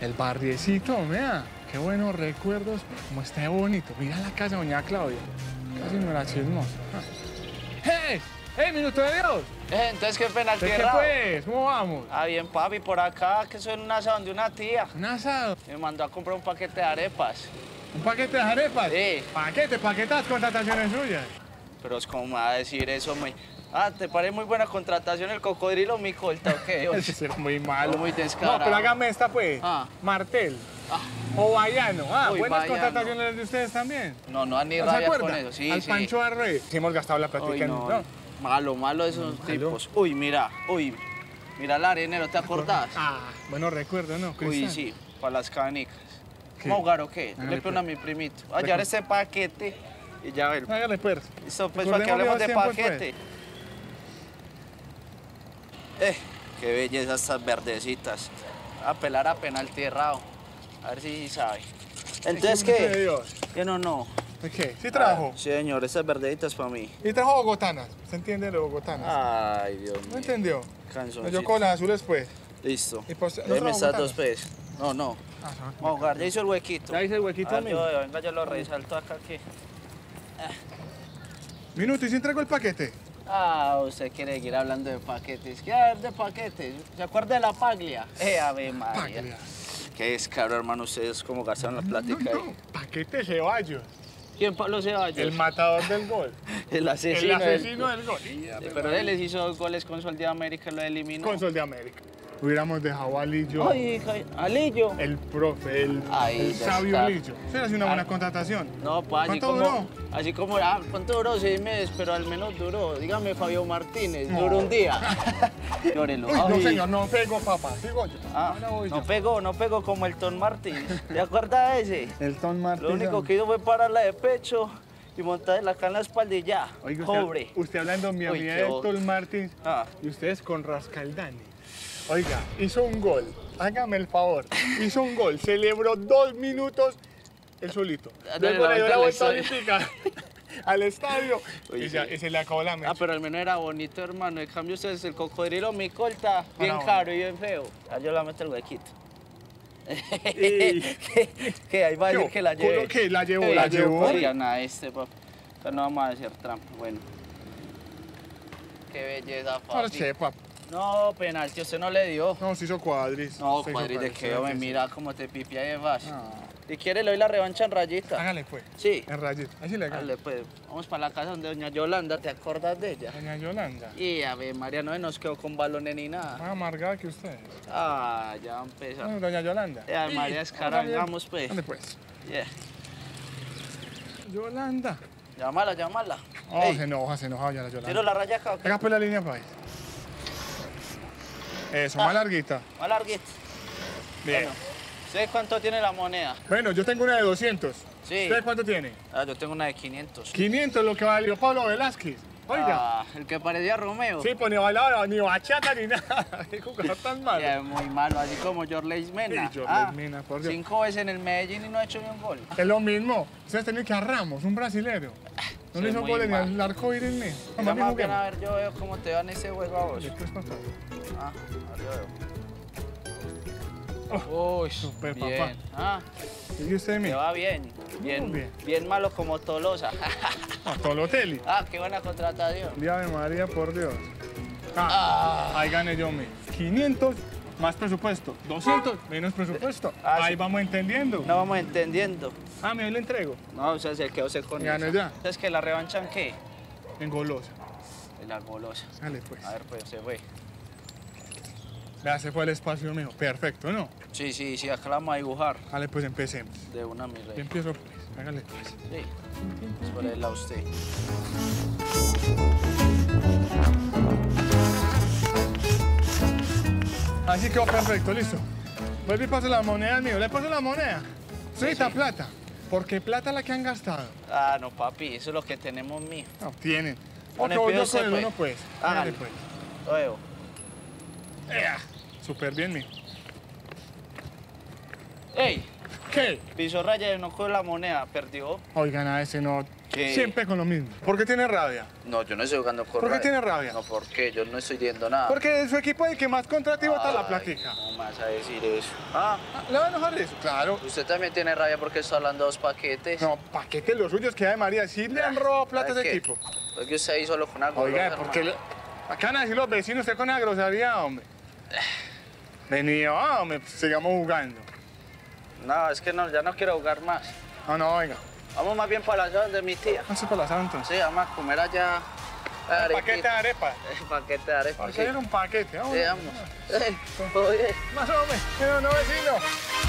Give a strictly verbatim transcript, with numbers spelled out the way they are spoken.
El barriecito, mira, qué buenos recuerdos, como está bonito. Mira la casa de doña Claudia, casi me la chismos. ¡Hey! ¡Hey, minuto de Dios! Eh, entonces, qué pena, ¿qué pues? ¿Cómo vamos? Ah, bien, papi, por acá, que soy en un asado de una tía. ¿Un asado? Me mandó a comprar un paquete de arepas. ¿Un paquete de arepas? Sí. ¿Paquete? ¿Paquetas? ¿Contrataciones suyas? Pero es como me va a decir eso, me... Ah, ¿te parece muy buena contratación el cocodrilo, mi colta? ¿Qué? Ese es muy malo. Muy descarado. No, pero hágame esta, pues. Ah. Martel. Ah. O Bayano. Ah, uy, buenas Bayano. Contrataciones de ustedes también. No, no han ni rabia con eso. Sí, Al sí. Pancho Arre. Sí hemos gastado la platica. Uy, no, en... no. Malo, malo esos malo. tipos. Uy, mira, uy. Mira el arenero, ¿te acordás? Ah, bueno, recuerdo, ¿no, Cristian? Uy, sí, para las canicas. ¿Cómo jugar o qué? Le pido a mi primito. Voy a llevar este paquete y ya ver. Hágale, pues. Listo, pues, para que hablemos de paquete. Eh, qué belleza estas verdecitas. A pelar a penalti errado. A ver si sabe. ¿Entonces qué? Que no, no. ¿Qué? ¿Sí trajo? Ah, sí, señor, esas verdecitas para mí. ¿Y trajo bogotanas? ¿Se entiende lo de bogotanas? Ay, Dios mío. ¿No entendió? Canzoncito. Yo con las azules, pues. Listo. ¿Y pues, ¿no esas dos peces? No, no. Ajá. Vamos a jugar. Ya hizo el huequito. Ya hizo el huequito, amigo. Yo, venga, yo lo resalto acá aquí. Ah. Minuto, ¿y si entrego el paquete? Ah, usted quiere seguir hablando de paquetes. ¿Qué hablar de paquetes? ¿Se acuerda de la Paglia? Eh, ave María. Paglia. Qué descaro, hermano. Ustedes como gastaron la plática. No, no, no. Paquete Ceballos. ¿Quién, Pablo Ceballos? El matador del gol. El asesino, el asesino del gol. Del gol. Sí, pero él les hizo dos goles con Sol de América, lo eliminó. Con Sol de América. Hubiéramos dejado a Lillo. Ay, a Lillo. El profe, el, Ahí el sabio está. Lillo. Eso era una buena ah, contratación. No, pues así como... ¿Cuánto duró? Así como, ah, ¿cuánto duró? Seis meses, pero al menos duró. Dígame, Fabio Martínez, no. duró un día. Llórelo. Uy, no, señor, no pegó, papá. Sigo yo. Ah, no, no pegó, no pegó como el Tom Martínez. ¿Te acuerdas de ese? El Tom Martínez. Lo único que hizo fue pararla de pecho y montarla acá en la espalda y ya. Oiga, pobre. Usted, usted hablando, mi amiga de Tom Martínez, ah. y ustedes con Rascaldani. Oiga, hizo un gol, hágame el favor, hizo un gol, celebró dos minutos él solito. Luego le dio la vuelta olímpica al estadio Uy, y, sí. se, y se le acabó la mecha. Ah, pero al menos era bonito, hermano. En cambio, ustedes, el cocodrilo, mi colta, bien bueno, caro bueno. y bien feo. Ah, yo la meto el huequito. Que ahí va a decir que la llevé. que la llevó, la llevó. Oiga, nada, este, papá. No vamos a hacer trampa, bueno. Qué belleza, papá. No sé, papá. No, penalti, usted no le dio. No, se hizo cuadris. No, cuadris de qué, me mira cómo te pipia y vas. Si quiere le doy la revancha en rayita. Hágale, pues. Sí. En rayita, así le hago. Hágale, pues. Vamos para la casa donde doña Yolanda, ¿te acuerdas de ella? Doña Yolanda. Y a ver, María, no nos quedó con balones ni nada. Más amargada que usted. Ah, ya empezó. No, doña Yolanda. Ya, sí. María, escarangamos, pues. Dale, pues. Yeah. Yolanda. Llámala, llámala. Oh, Ey. se enoja, se enoja doña Yolanda. Tiro la raya acá. Acá por la línea, pues. Eso, ah, más larguita. Más larguita. Bien. Bueno, ¿ustedes cuánto tiene la moneda? Bueno, yo tengo una de doscientos. Sí. ¿Ustedes cuánto tiene? Ah, yo tengo una de quinientos. quinientos, lo que valió Pablo Velázquez. Oiga. Ah, el que parecía Romeo. Sí, pues ni bailaba, ni bachata, ni nada. Qué jugador tan malo. Es muy malo, así como Jorley Mena. Sí, Jorley ah, Mena, por Dios. Cinco veces en el Medellín y no ha hecho ni un gol. Es lo mismo. Ustedes tienen que a Ramos, un brasilero. No le hizo goles ni al arco iris. Vamos a ver, a ver, yo veo cómo te van ese juego a vos. Ah, ahora yo veo. Oh, uy, super bien. papá. Ah. ¿Y usted me? Te va bien. Bien, bien. Bien malo como Tolosa. Ah, Tolotelli. Ah, qué buena contratación. Día de María, por Dios. Ah, ah. Ahí gané yo mi. quinientos más presupuesto. doscientos menos presupuesto. Ah, ahí sí. vamos entendiendo. No vamos entendiendo. Ah, me lo entrego. No, o sea, se quedó se con Gané ya. ¿Entonces que la revanchan qué? En golosa. En la golosa. Dale, pues. A ver, pues, se fue. Ya se fue el espacio mío. Perfecto, ¿no? Sí, sí, sí, acá vamos a dibujar. Dale, pues empecemos. De una, mi rey. Yo empiezo, pues. Hágale, pues. Sí. Pues por el a usted. Así quedó perfecto, listo. Vuelve y paso la moneda al mío. ¿Le paso la moneda? Sí, está sí. plata. ¿Por qué plata la que han gastado? Ah, no, papi, eso es lo que tenemos mío. No, tienen. Otro con el pues. uno, pues. Hágale, pues. Luego. Yeah. Súper bien, mijo. ¡Ey! ¿Qué? Piso Raya no cogió la moneda, perdió. Oigan, a ese no. ¿Qué? Siempre con lo mismo. ¿Por qué tiene rabia? No, yo no estoy jugando con ¿Por rabia. ¿Por qué tiene rabia? No, ¿por qué? Yo no estoy diciendo nada. Porque su equipo es el que más contrata y bota la platica. No más a decir eso. Ah, ¿le va a enojar eso? Claro. Usted también tiene rabia porque está hablando de dos paquetes. No, paquetes los suyos que hay, María. Sí le han robado plata a ese equipo. Lo que usted hizo lo con algo. Oiga, ¿por qué le... Acá van a decir los vecinos, usted con la grosería, hombre. Venía, hombre, sigamos jugando. No, es que no, ya no quiero jugar más. No, no, venga. Vamos más bien para la sala de mi tía. ¿Vamos para la sala entonces? Sí, vamos a comer allá. ¿Un paquete de arepa? Un paquete de arepa. ¿Para qué era un paquete? Vamos. Sí, vamos. Más o menos, no, vecino.